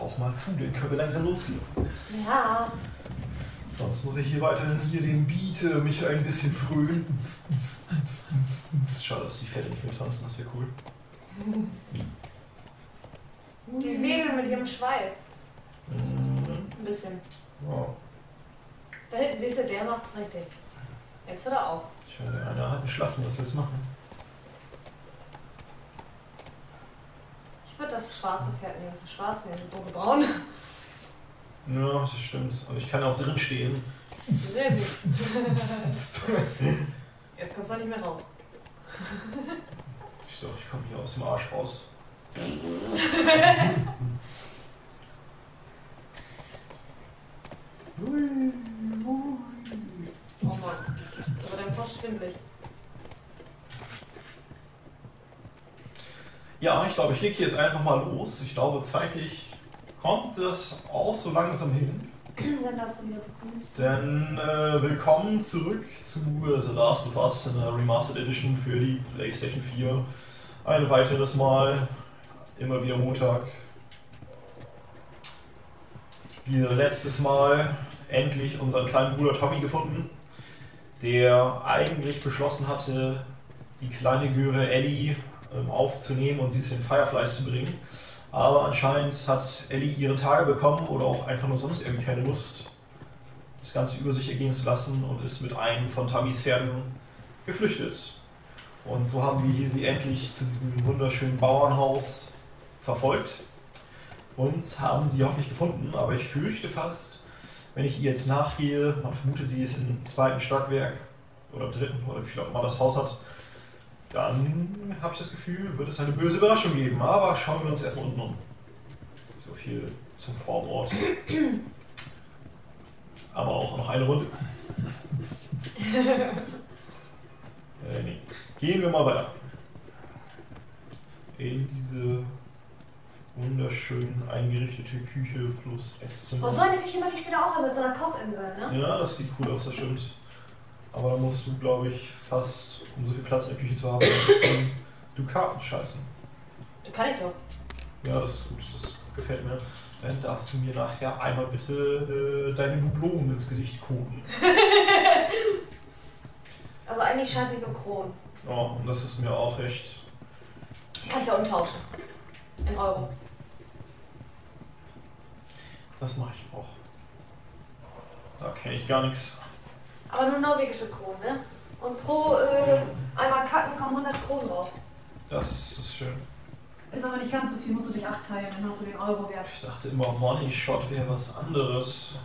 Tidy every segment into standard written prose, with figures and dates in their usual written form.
Auch mal zu, den können wir langsam nutzen. Ja. Sonst muss ich hier weiterhin hier den Beat mich ein bisschen frönen. Schade, dass die Pferde nicht mehr tanzen, das wäre cool. Die wedeln mit ihrem Schweif. Ein bisschen. Ja. Da hinten, wisst ihr, der macht's richtig. Jetzt hört er auf. Tja, der eine hat einen Schlafen, was willst du machen? Ich würde das schwarze Pferd nehmen, das ist schwarz, nee, das ist dunkelbraun. Ja, das stimmt. Aber ich kann auch drin stehen. Sehr gut. Jetzt kommst du auch nicht mehr raus. Ich dachte, ich komme hier aus dem Arsch raus. Oh Mann, aber dann fast schwindelig. Ja, ich glaube, ich lege jetzt einfach mal los. Ich glaube, zeitlich kommt das auch so langsam hin. Denn willkommen zurück zu The Last of Us in der Remastered Edition für die PlayStation 4. Ein weiteres Mal, immer wieder Montag. Wir letztes Mal endlich unseren kleinen Bruder Tommy gefunden, der eigentlich beschlossen hatte, die kleine Göre Ellie aufzunehmen und sie zu den Fireflies zu bringen. Aber anscheinend hat Ellie ihre Tage bekommen oder auch einfach nur sonst irgendwie keine Lust, das Ganze über sich ergehen zu lassen und ist mit einem von Tammys Pferden geflüchtet. Und so haben wir sie endlich zu diesem wunderschönen Bauernhaus verfolgt und haben sie hoffentlich gefunden, aber ich fürchte fast, wenn ich ihr jetzt nachgehe, man vermutet, sie ist im zweiten Stockwerk oder im dritten oder wie viel auch immer das Haus hat, dann habe ich das Gefühl, wird es eine böse Überraschung geben. Aber schauen wir uns erstmal unten um. So viel zum Vorwort. Aber auch noch eine Runde. Nee. Gehen wir mal weiter. In diese wunderschön eingerichtete Küche plus Esszimmer. Oh, so eine Küche möchte ich später auch haben, mit so einer Kochinsel, ne? Ja, das sieht cool aus, das stimmt. Aber da musst du, glaube ich, fast, um so viel Platz in der Küche zu haben, du Karten scheißen. Kann ich doch. Ja, das ist gut, das gefällt mir. Dann darfst du mir nachher einmal bitte deine Dublonen ins Gesicht koten. Also eigentlich scheiße ich nur Kronen. Oh, und das ist mir auch recht. Kannst ja umtauschen. In Euro. Das mache ich auch. Da kenne ich gar nichts. Aber nur norwegische Kronen, ne? Und pro einmal kacken kommen 100 Kronen drauf. Das ist schön. Ist aber nicht ganz so viel, musst du dich 8 teilen, dann hast du den Euro wert. Ich dachte immer, Money Shot wäre was anderes.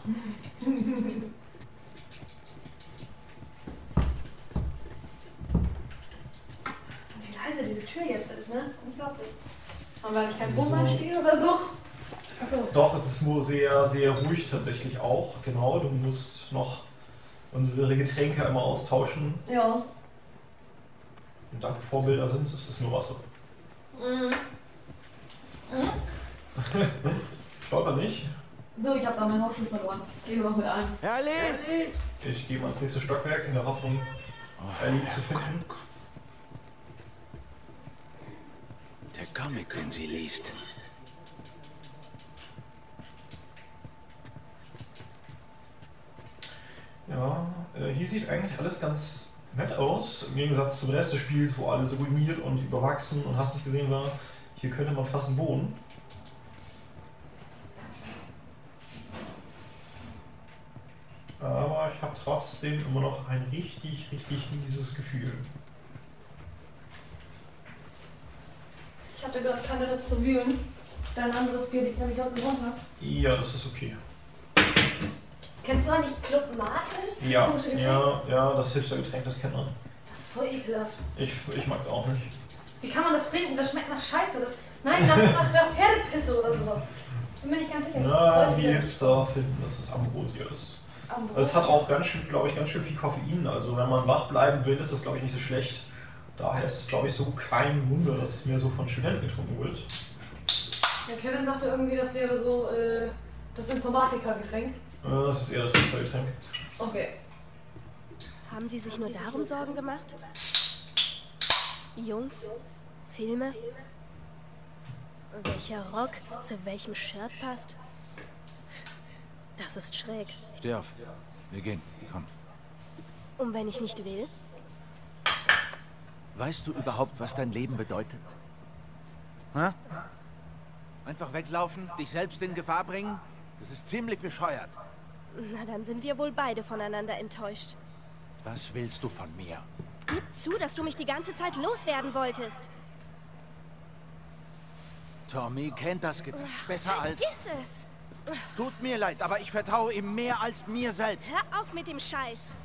Wie leise diese Tür jetzt ist, ne? Unglaublich. Haben wir eigentlich kein Wohnbeinspiel oder so? Achso. Doch, es ist nur sehr, sehr ruhig tatsächlich auch. Genau, du musst noch unsere Getränke einmal austauschen. Ja. Und da wir Vorbilder sind, ist es nur Wasser. Mhm. Mhm. Schaut er nicht? So, ich habe da meinen Hochschuh verloren. Gehen wir mal mit ein. Ellie! Ich gehe mal ins nächste Stockwerk in der Hoffnung, Ellie zu finden. Der Comic, wenn sie liest. Ja, hier sieht eigentlich alles ganz nett aus, im Gegensatz zum Rest des Spiels, wo alles ruiniert und überwachsen und hast nicht gesehen war. Hier könnte man fast wohnen. Aber ich habe trotzdem immer noch ein richtig, richtig mieses Gefühl. Ich hatte gerade keine Lust zu wühlen. Dein anderes Bier liegt nämlich unten runter. Ja, das ist okay. Kennst du auch nicht Club Mate? Ja, ja, das Hipster-Getränk, das kennt man. Das ist voll ekelhaft. Ich mag's auch nicht. Wie kann man das trinken? Das schmeckt nach Scheiße. Das, nein, das ist nach Pferdepisse oder sowas. Bin mir nicht ganz sicher. Na, die Hipster finden, dass es Ambrosia ist. Ambrosia. Es hat auch, glaube ich, ganz schön viel Koffein. Also wenn man wach bleiben will, ist das, glaube ich, nicht so schlecht. Daher ist es, glaube ich, so kein Wunder, dass es mehr so von Studenten getrunken wird. Ja, Kevin sagte irgendwie, das wäre so das Informatiker-Getränk. Das ist eher das Pizza-Getränk. Okay. Haben Sie sich nur darum Sorgen gemacht? Jungs? Filme? Welcher Rock zu welchem Shirt passt? Das ist schräg. Steh auf. Wir gehen. Komm. Und wenn ich nicht will? Weißt du überhaupt, was dein Leben bedeutet? Hä? Einfach weglaufen, dich selbst in Gefahr bringen? Das ist ziemlich bescheuert. Na, dann sind wir wohl beide voneinander enttäuscht. Was willst du von mir? Gib zu, dass du mich die ganze Zeit loswerden wolltest. Tommy kennt das Gefühl besser als... Vergiss es! Tut mir leid, aber ich vertraue ihm mehr als mir selbst. Hör auf mit dem Scheiß.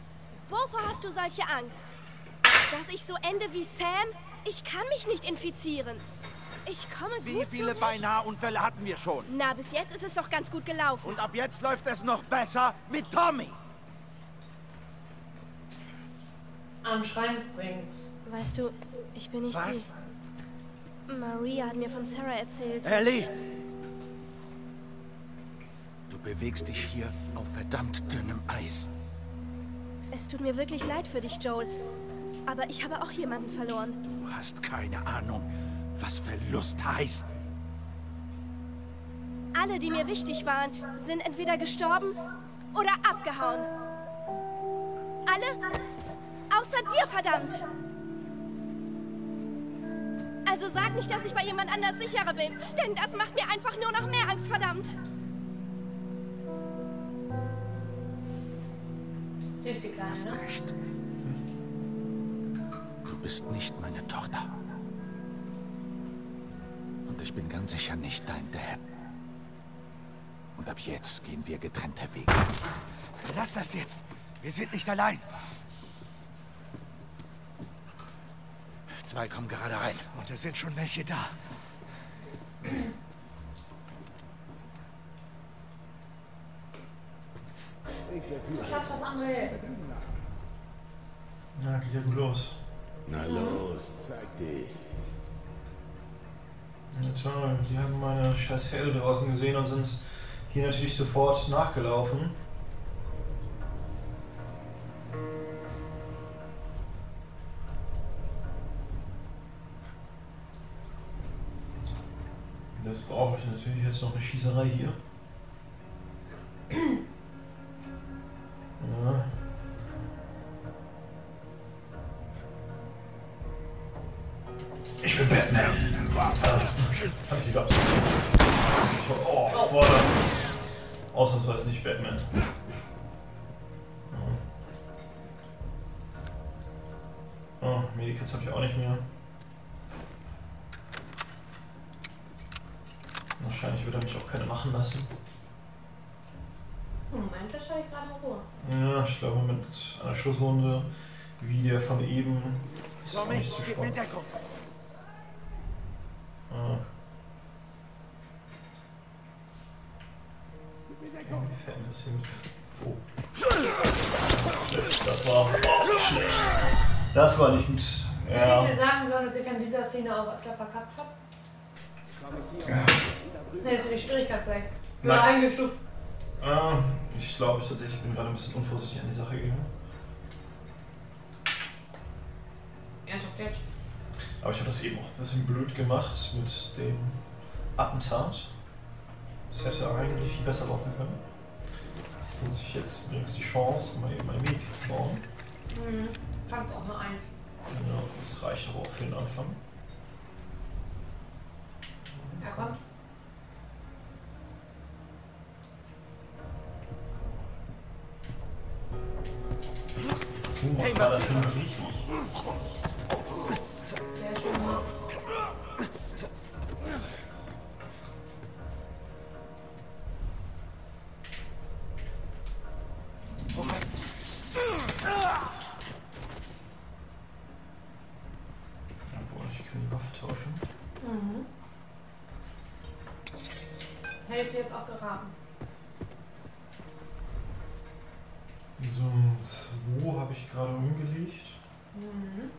Wovor hast du solche Angst? Dass ich so ende wie Sam? Ich kann mich nicht infizieren. Ich komme gut zurecht. Wie viele Beinahe-Unfälle hatten wir schon? Na, bis jetzt ist es doch ganz gut gelaufen. Und ab jetzt läuft es noch besser mit Tommy. Anscheinend bringt's. Weißt du, ich bin nicht Was? Sie. Maria hat mir von Sarah erzählt. Ellie! Du bewegst dich hier auf verdammt dünnem Eis. Es tut mir wirklich leid für dich, Joel. Aber ich habe auch jemanden verloren. Du hast keine Ahnung, was Verlust heißt. Alle, die mir wichtig waren, sind entweder gestorben oder abgehauen. Alle? Außer dir, verdammt! Also sag nicht, dass ich bei jemand anders sicherer bin, denn das macht mir einfach nur noch mehr Angst, verdammt! Süß, die Kleine. Du hast recht. Du bist nicht meine Tochter. Und ich bin ganz sicher nicht dein Dad. Und ab jetzt gehen wir getrennte Wege. Lass das jetzt! Wir sind nicht allein! Zwei kommen gerade rein. Und es sind schon welche da. Du schaffst das, André. Na, geht ja gut los. Na los, zeig dich. Na toll, die haben meine scheiß Herde draußen gesehen und sind hier natürlich sofort nachgelaufen. Das brauche ich natürlich jetzt noch eine Schießerei hier. Ja. Ich bin Batman. Hab ich geglaubt. Oh, Vorder. Ausnahmsweise nicht Batman. Oh, Medikits habe ich auch nicht mehr. Wahrscheinlich würde er mich auch keine machen lassen. Moment, das habe ich gerade Ruhe. Ja, ich glaube mit einer Schusswunde, wie der von eben, ist auch nicht zu spannend. Ah. Irgendwie fällt das hier mit... Oh. Das war auch schlecht. Das war nicht gut. Ja. Ich würde sagen, sollen Sie sich an dieser Szene auch öfter verkackt haben? Ja. Ne, das ist die Schwierigkeit vielleicht. Oder eingestuft. Ich glaube, ich tatsächlich bin gerade ein bisschen unvorsichtig an die Sache gegangen. Ernsthaft jetzt? Aber ich habe das eben auch ein bisschen blöd gemacht mit dem Attentat. Das hätte eigentlich viel besser laufen können. Das nutze ich jetzt übrigens die Chance, um mal eben ein Medikament zu bauen. Mhm, kannst auch nur eins. Ja, das reicht aber auch für den Anfang. Er kommt. So macht man das nicht richtig. Sehr schön. Obwohl, ich kann die Waffe tauschen. Mhm. Hätte ich dir jetzt auch geraten. So ein 2 habe ich gerade umgelegt. Mhm.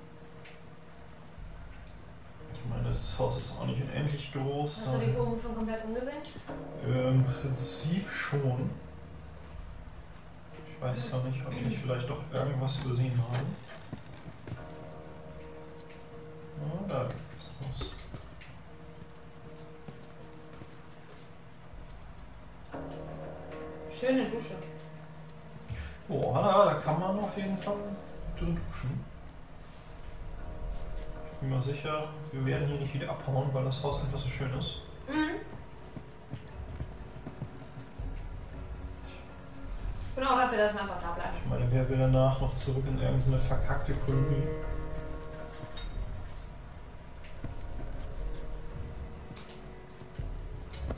Ich meine, das Haus ist auch nicht unendlich groß. Hast du dich oben schon komplett umgesehen? Im Prinzip schon. Ich weiß ja nicht, ob ich nicht vielleicht doch irgendwas übersehen habe. Na, da geht's raus. Schöne Dusche. Oh, na, da kann man auf jeden Fall drin duschen. Ich bin mir sicher, wir werden hier nicht wieder abhauen, weil das Haus einfach so schön ist. Mhm. Genau, dafür, dass man einfach da bleibt. Ich meine, wer will danach noch zurück in irgendeine verkackte Kolonie?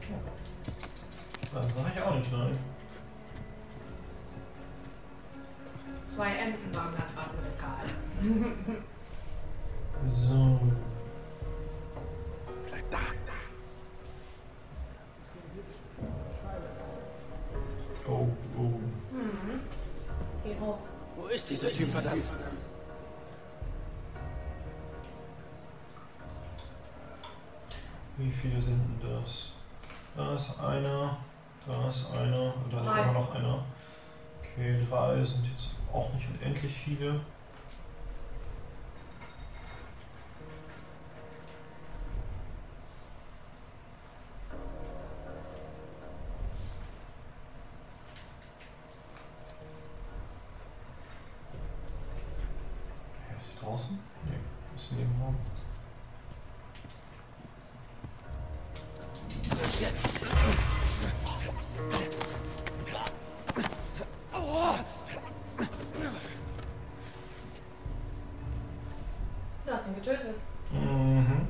Ja. Das sag ich auch nicht, nein. 2 Enten waren da gerade mit Karl. So. Da. Oh, oh. Mhm. Geh hoch. Wo ist dieser Typ, verdammt? Wie viele sind denn das? Da ist einer und da ist immer noch einer. Okay, 3 sind jetzt auch nicht unendlich viele. Ist sie draußen? Nee, ist neben Raum. Du hast ihn getötet. Mhm.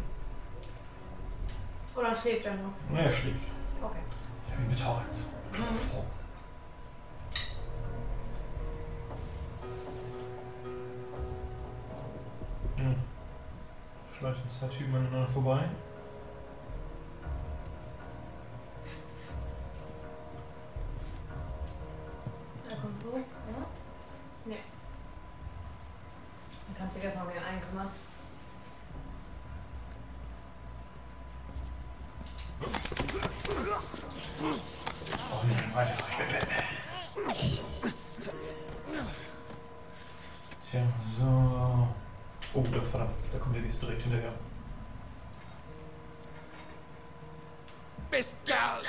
Oder schläft er noch? Nee, er schläft. Okay. Ich habe ihn betäubt. Mhm. Schleichen 2 Typen aneinander vorbei. Da kommt hoch, ja? Nee. Dann kannst du dich erstmal um den einen kümmern. Oh nein, weiter, ich bin Batman. Tja, so. Oh, da verdammt, da kommt der nächste direkt hinterher. Mistkerl!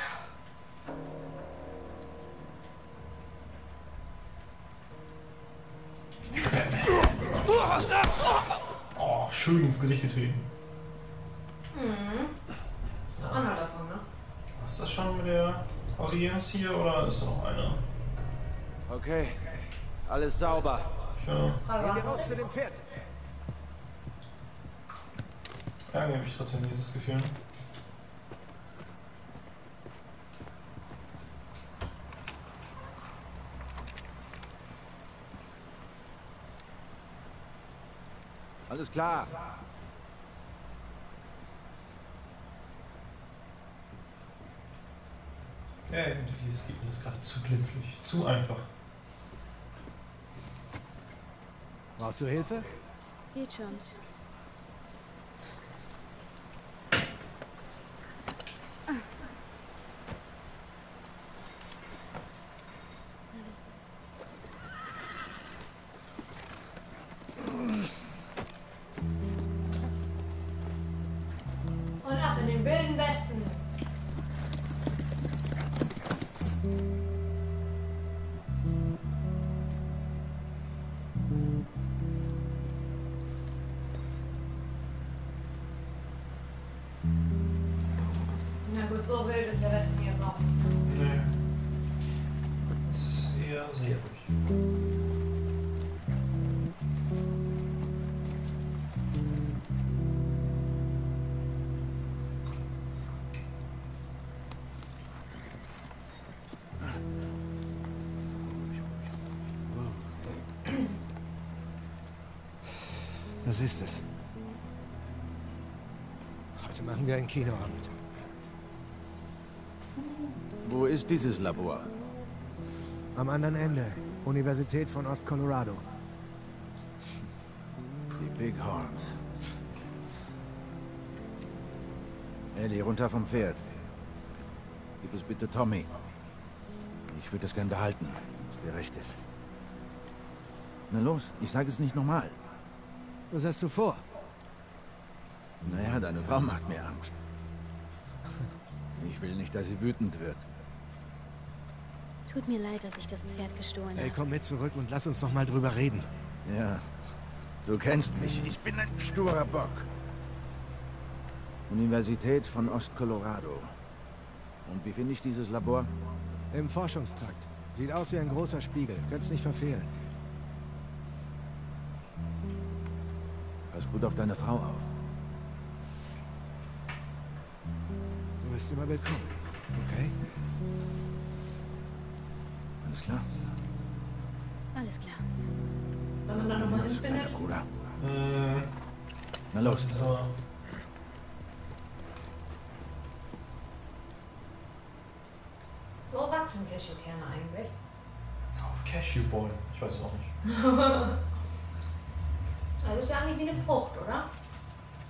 Oh, schön ins Gesicht getreten. Mhm. So. Einer davon, ne? Hast du das schon mit der Audienz hier oder ist da noch einer? Okay, alles sauber. Schön. Gehen wir raus zu dem Pferd. Ja, habe ich trotzdem dieses Gefühl. Alles klar. Ja, irgendwie es geht mir das gerade zu glimpflich, zu einfach. Brauchst du Hilfe? Geht schon. So wild ist der Westen hier noch. Nee. Das ist eher sehr ruhig. Das ist es. Heute machen wir einen Kinoabend. Wo ist dieses Labor? Am anderen Ende. Universität von Ost-Colorado. Die Big Horns. Ellie, runter vom Pferd. Gib es bitte Tommy. Ich würde das gern behalten, wenn es dir recht ist. Na los, ich sage es nicht nochmal. Was hast du vor? Naja, deine Frau macht mir Angst. Ich will nicht, dass sie wütend wird. Tut mir leid, dass ich das Pferd gestohlen habe. Hey, komm mit zurück und lass uns noch mal drüber reden. Ja, du kennst mich. Ich bin ein sturer Bock. Universität von Ost-Colorado. Und wie finde ich dieses Labor? Im Forschungstrakt. Sieht aus wie ein großer Spiegel. Könnt's nicht verfehlen. Pass gut auf deine Frau auf. Du bist immer willkommen, okay? Alles klar? Alles klar. Dann nochmal hin, kleiner Bruder. Na los. So. Wo wachsen Cashewkerne eigentlich? Auf Cashewbohnen. Ich weiß es auch nicht. Also ist ja eigentlich wie eine Frucht, oder?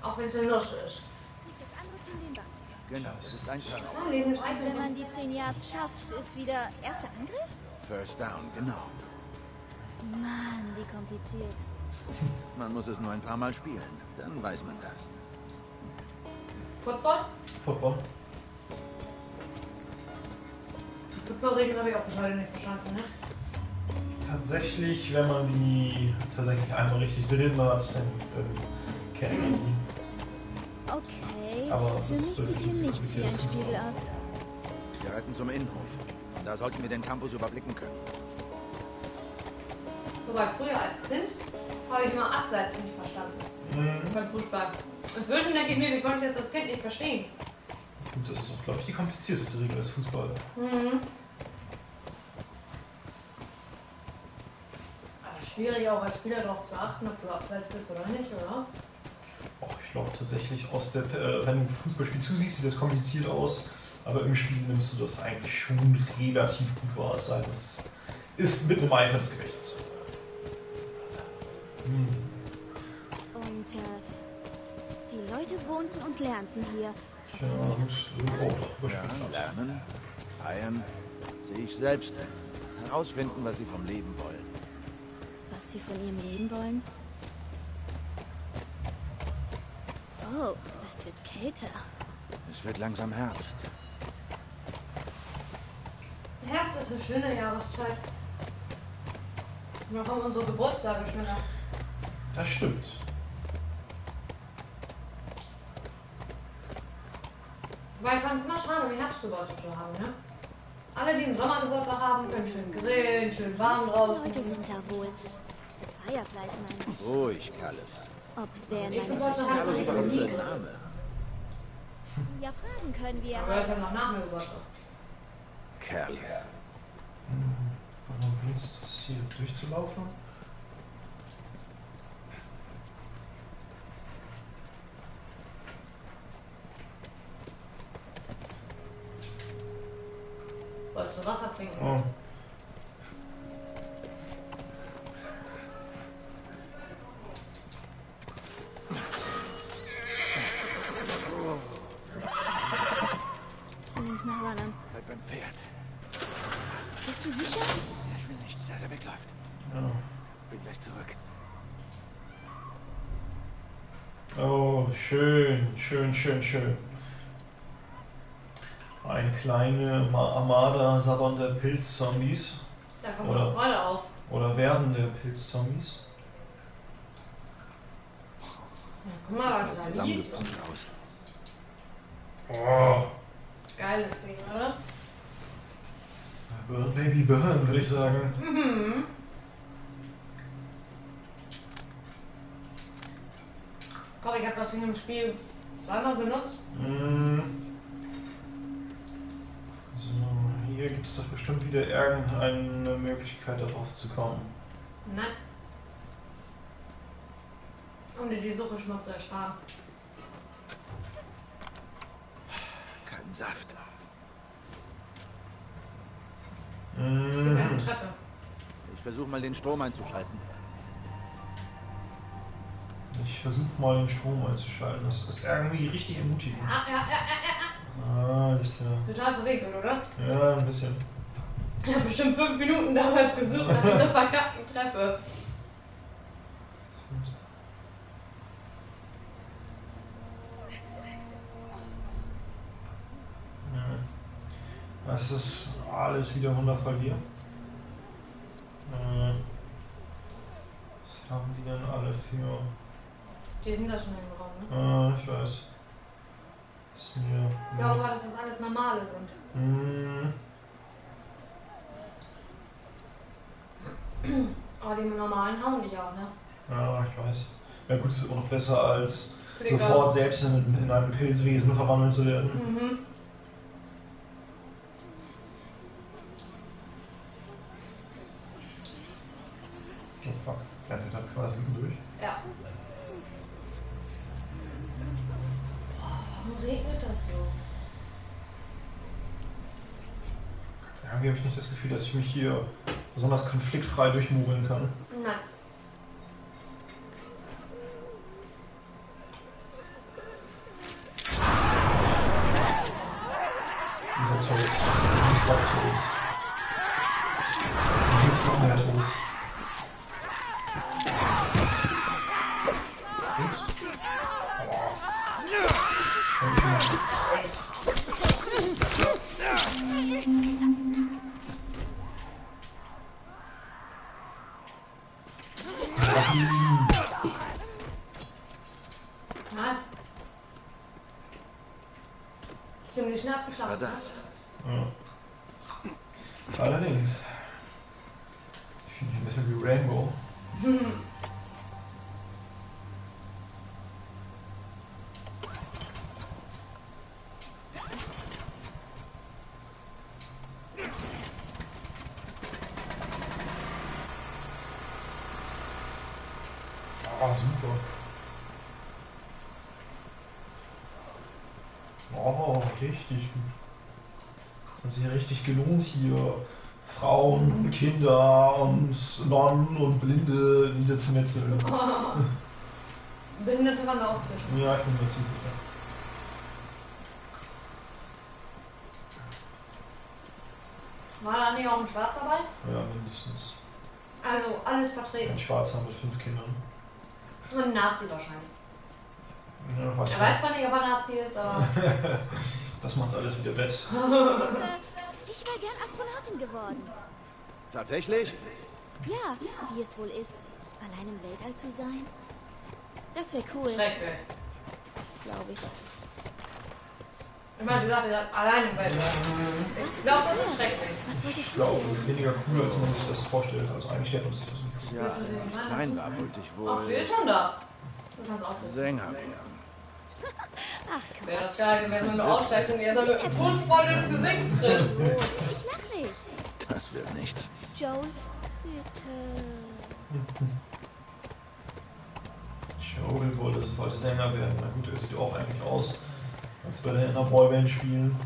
Auch wenn es eine Nuss ist. Genau, es ist ein Schaden. Wenn man die 10 Yards schafft, ist wieder erster Angriff? First down, genau. Mann, wie kompliziert. Man muss es nur ein paar Mal spielen, dann weiß man das. Football? Football. Football-Regeln habe ich auch bis heute nicht verstanden, ne? Tatsächlich, wenn man die tatsächlich einmal richtig drin lässt, dann kennt man die. Okay, aber es ist für mich sieht hier nichts wie ein Spiegel aus. Wir reiten zum Innenhof. Da sollten wir den Campus überblicken können. Wobei früher als Kind habe ich immer abseits nicht verstanden. Mhm. Beim Fußball. Inzwischen denke ich mir, wie konnte ich jetzt das Kind nicht verstehen? Gut, das ist auch, glaube ich, die komplizierteste Regel als Fußball. Mhm. Schwierig auch als Spieler darauf zu achten, ob du abseits bist oder nicht, oder? Och, ich glaube tatsächlich, aus der, wenn du Fußballspiel zusiehst, sieht das kompliziert aus, aber im Spiel nimmst du das eigentlich schon relativ gut wahr. Das ist mit einem Eifer des Gewichts. Hm. Und die Leute wohnten und lernten hier. Ja, gut, oh, ja, lernen, feiern, sich selbst herausfinden, was sie vom Leben wollen. Sie von ihrem Leben wollen? Oh, es wird kälter. Es wird langsam Herbst. Herbst ist eine schöne Jahreszeit. Wir kommen unsere Geburtstage schneller. Das stimmt. Weil ich fand es immer schade, um Herbstgeburtstag zu haben, ne? Alle, die im Sommer Geburtstag haben, können schön grillen, schön warm drauf. Leute sind da wohl. Fireflies, meine ich. Ruhig, Callus. Ob wer in meinem Name? Ja, fragen können wir. Aber ich habe noch Namen Geburtstag. Callus. Warum willst du es hier durchzulaufen? Wolltest du Wasser trinken? Oh. Schön. Eine kleine Armada sabbernder Pilzzombies. Da kommt doch Freude auf. Oder werdende Pilzzombies. Ja, guck mal, was da liegt. Oh. Geiles Ding, oder? Burn, Baby, burn, würde ich sagen. Mhm. Komm, ich hab was in dem Spiel. Zweimal benutzt? So, hier gibt es doch bestimmt wieder irgendeine Möglichkeit, darauf zu kommen. Nein. Um dir die Suche schon mal zu ersparen. Kein Saft. Ich bin eine Treppe. Ich versuche mal den Strom einzuschalten. Ich versuche mal den Strom einzuschalten. Das ist irgendwie richtig ermutigend. Ah, alles klar. Total verwickelt, oder? Ja, ein bisschen. Ich habe bestimmt 5 Minuten damals gesucht nach dieser verkackten Treppe. Ja. Das ist alles wieder wundervoll hier. Was haben die denn alle für? Die sind da schon im Raum, ne? Ah, ich weiß. Das ist mir. Ich glaube aber, dass das alles normale sind. Mhm. Aber die normalen haben nicht auch, ne? Ja, ich weiß. Ja gut, das ist immer noch besser als Klicker. Sofort selbst in einem Pilzwesen verwandelt zu werden. Mhm. Oh fuck, kleine Etappe quasi durch. Ja. Warum regnet das so? Ja, irgendwie habe ich nicht das Gefühl, dass ich mich hier besonders konfliktfrei durchmogeln kann. Nein. Dieser Toast. Dieses war Toast. Dieses war mehr Toast. Das. Ja. Allerdings. Ich finde mich ein bisschen wie Rainbow. Oh, super. Oh, richtig gut. Das ist ja richtig gelohnt hier, Frauen und Kinder und Nonnen und Blinde niederzumetzeln. Oh. Behinderte waren da auch zwischen. Ja, ich bin mir ziemlich sicher. War da nicht auch ein Schwarzer bei? Ja, mindestens. Also alles vertreten. Ein Schwarzer mit 5 Kindern. Und ein Nazi wahrscheinlich. Ja, weiß er weiß zwar nicht, ob er Nazi ist, aber... Das macht alles wieder wett. Ich wäre gern Astronautin geworden. Tatsächlich? Ja, wie es wohl ist, allein im Weltall zu sein. Das wäre cool. Schrecklich. Glaube ich. Ich meine, du sagst ja allein im Weltall. Ich glaube, das ist schrecklich. Ich glaube, es ist weniger cool, als man sich das vorstellt. Also eigentlich stellt man sich das nicht. Ja, nein, da wollte ich wohl. Ach, die ist schon da. Du kannst auch so Sänger werden. Ach, wäre das geil, wenn du nur aufsteigst und ihr so ein fußvolles Gesicht trittst. Das wird nichts. Joel, bitte. Joel wollte Sänger werden. Na gut, er sieht auch eigentlich aus, als würde er in einer Boyband spielen.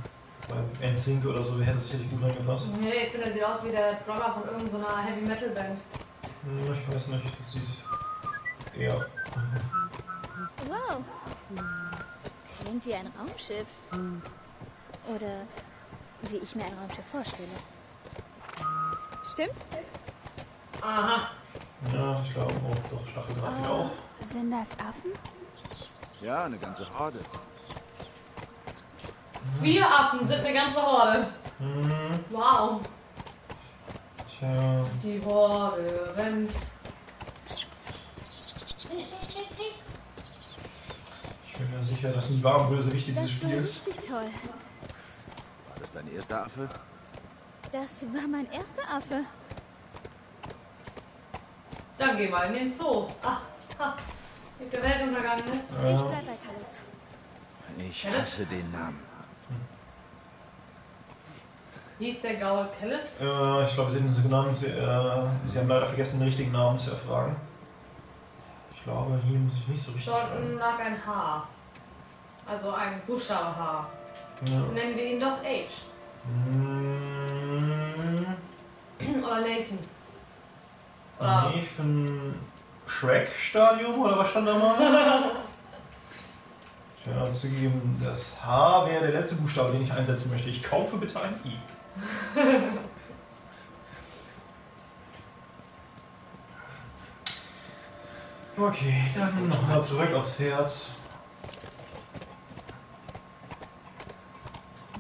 Bei NSYNC oder so, hätte sicherlich gut reingepasst. Nee, ich finde, er sieht aus wie der Drummer von irgendeiner Heavy-Metal-Band. Hm, ich weiß nicht, das sieht eher... Wow. Klingt wie ein Raumschiff. Oder wie ich mir ein Raumschiff vorstelle. Stimmt's? Aha. Ja, ich glaube auch. Doch, Stacheldraht hier auch. Sind das Affen? Ja, eine ganze Horde. 4 Affen sind eine ganze Horde. Mhm. Wow. Tja. Die Horde rennt. Ich bin mir sicher, das sind die wahren Bösewichte dieses Spiels. Das ist richtig toll. War das dein erster Affe? Das war mein erster Affe. Dann geh mal in den Zoo. Ach, ha. Mit der Weltuntergang, ne? Ja. Ich bleib bei Callus. Ich hasse den Namen. Hieß der Gaul Callus? Ich glaube, sie haben so genannt. Sie haben leider vergessen, den richtigen Namen zu erfragen. Ich glaube, hier muss ich nicht so richtig. Dort lag ein H. Also ein Buchstabe H. Ja. Nennen wir ihn doch H. Mm. Oder Nathan. Oder Nathan Shrek-Stadium oder was stand da mal? Tja, zugegeben, das H wäre der letzte Buchstabe, den ich einsetzen möchte. Ich kaufe bitte ein I. Okay, dann nochmal zurück aufs Herz.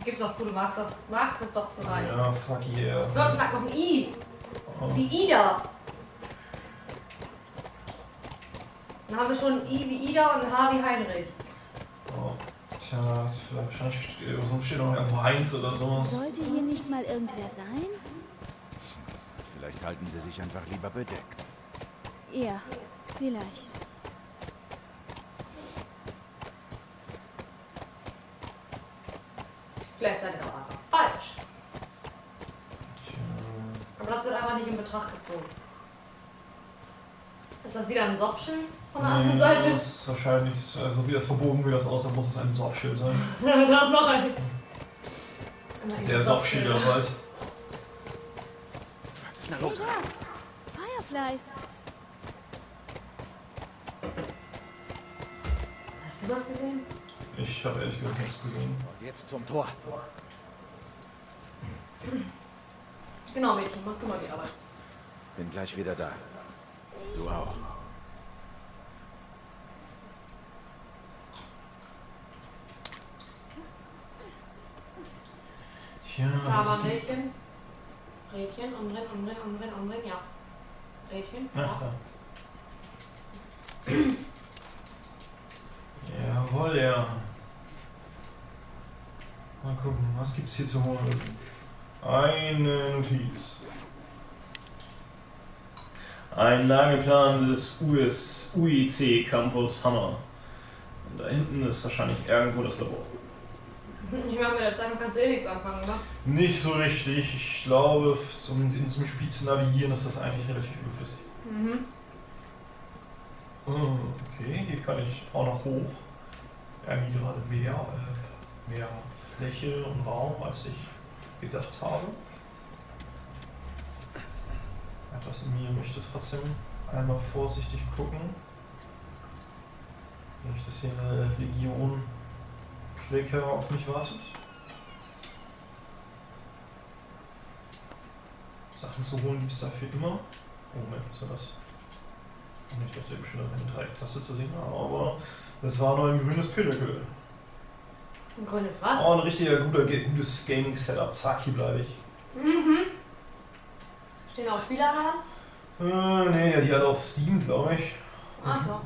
Gib's doch zu, du machst das doch zu rein. Ja, fuck yeah. Gott, und noch ein I. Oh. Wie Ida. Dann haben wir schon ein I wie Ida und ein H wie Heinrich. Oh. Tja, wahrscheinlich steht noch irgendwo Heinz oder sowas. Sollte hier nicht mal irgendwer sein? Vielleicht halten sie sich einfach lieber bedeckt. Ja, vielleicht. Vielleicht seid ihr auch einfach falsch. Tja. Aber das wird einfach nicht in Betracht gezogen. Ist das wieder ein Soppschild von der anderen Seite? Das ist wahrscheinlich, so wie das verbogen wie das aussieht, muss es ein Soppschild sein. Da ist noch ein. Der Soppschild aber halt. Na los! Fireflies! Hast du was gesehen? Ich habe ehrlich gesagt nichts gesehen. Jetzt zum Tor. Genau, Mädchen, mach du mal die Arbeit. Bin gleich wieder da. Du auch. Ja, aber Mädchen. Rädchen, umdrehen, ja. Rädchen, ja. Jawohl, ja. Mal gucken, was gibt's hier zu holen? Eine Notiz. Ein Lageplan des UEC Campus Hammer. Und da hinten ist wahrscheinlich irgendwo das Labor. Ich meine, mit der Zeitung kannst du eh nichts anfangen, oder? Nicht so richtig. Ich glaube, zum Spiel zu navigieren ist das eigentlich relativ überflüssig. Mhm. Oh, okay, hier kann ich auch noch hoch. Irgendwie gerade mehr Fläche und Raum, als ich gedacht habe. Etwas in mir möchte trotzdem einmal vorsichtig gucken. Wenn ich das hier in der Legion klicke, auf mich wartet. Sachen zu holen gibt es dafür immer. Oh, Moment, was war das? Ich dachte eben schon, eine Dreiecktaste zu sehen, aber es war nur ein grünes Pinnacle. Ein grünes was? Oh, ein richtiger gutes Gaming-Setup. Zack, hier bleibe ich. Mhm. Stehen auch Spieler an? Nee, ja, die hat auf Steam, glaube ich. Ach ja.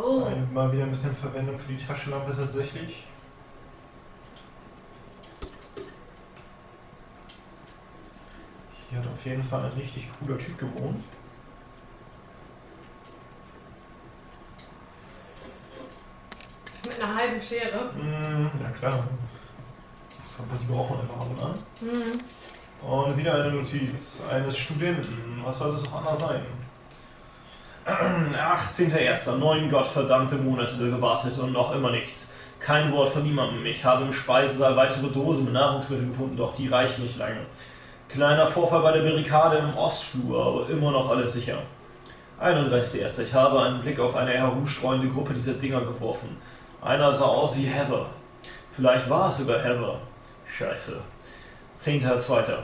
Oh. Mal wieder ein bisschen Verwendung für die Taschenlampe tatsächlich. Hier hat auf jeden Fall ein richtig cooler Typ gewohnt. Mit einer halben Schere? Ja klar. Die brauchen einfach ab und an. Mhm. Und wieder eine Notiz eines Studenten. Was soll das auch anders sein? 18.01. 9 gottverdammte Monate gewartet und noch immer nichts. Kein Wort von niemandem. Ich habe im Speisesaal weitere Dosen mit Nahrungsmitteln gefunden, doch die reichen nicht lange. Kleiner Vorfall bei der Barrikade im Ostflur, aber immer noch alles sicher. 31.01. Ich habe einen Blick auf eine herumstreuende Gruppe dieser Dinger geworfen. Einer sah aus wie Heather. Vielleicht war es sogar Heather. Scheiße. 10.02.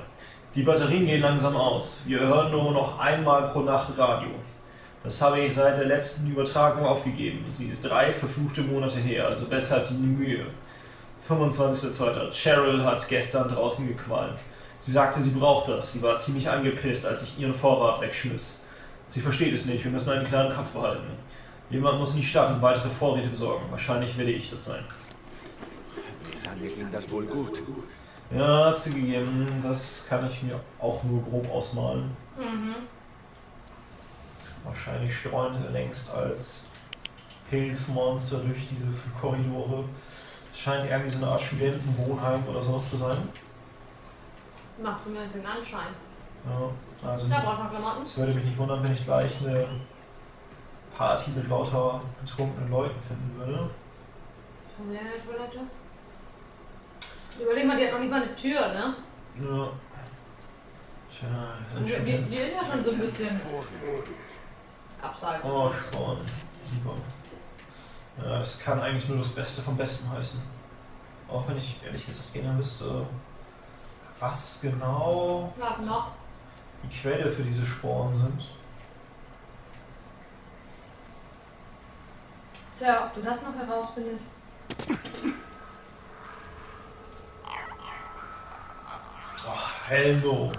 Die Batterien gehen langsam aus. Wir hören nur noch einmal pro Nacht Radio. Das habe ich seit der letzten Übertragung aufgegeben. Sie ist 3 verfluchte Monate her, also deshalb die Mühe. 25.02. Cheryl hat gestern draußen gequalmt. Sie sagte, sie braucht das. Sie war ziemlich angepisst, als ich ihren Vorrat wegschmiss. Sie versteht es nicht. Wir müssen einen klaren Kopf behalten. Jemand muss in die Stadt und weitere Vorräte besorgen. Wahrscheinlich werde ich das sein. Mir ging das wohl gut. Ja, zugegeben, das kann ich mir auch nur grob ausmalen. Mhm. Wahrscheinlich streuen wir längst als Pilzmonster durch diese Korridore. Das scheint irgendwie so eine Art Studentenwohnheim oder sowas zu sein. Macht mir das den Anschein. Ja, also da brauchst du noch Klamotten. Es würde mich nicht wundern, wenn ich gleich eine Party mit lauter betrunkenen Leuten finden würde. Schon wieder eine Toilette? Überleg mal, die hat noch nicht mal eine Tür, ne? Ja. Tja, die ist ja schon so ein bisschen abseits. Oh, Spawn. Super. Ja, das kann eigentlich nur das Beste vom Besten heißen. Auch wenn ich ehrlich gesagt gerne wüsste, was genau die Quelle für diese Sporen sind. Ist ja, ob du das noch herausfindest. Oh, hell no.